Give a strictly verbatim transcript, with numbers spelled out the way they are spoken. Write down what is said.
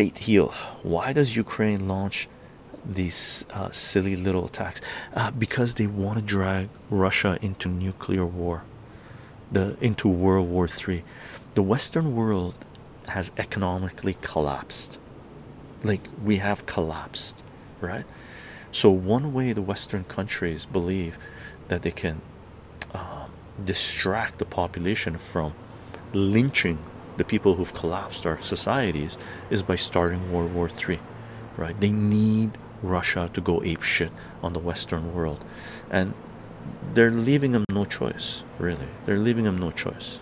fate heal. Why does Ukraine launch these uh, silly little attacks? Uh, because they want to drag Russia into nuclear war, the into World War Three. The Western world has economically collapsed. Like, we have collapsed, right? So one way the Western countries believe that they can uh, distract the population from lynching the people who've collapsed our societies is by starting World War Three, right? They need Russia to go apeshit on the Western world, and they're leaving them no choice, really. They're leaving them no choice.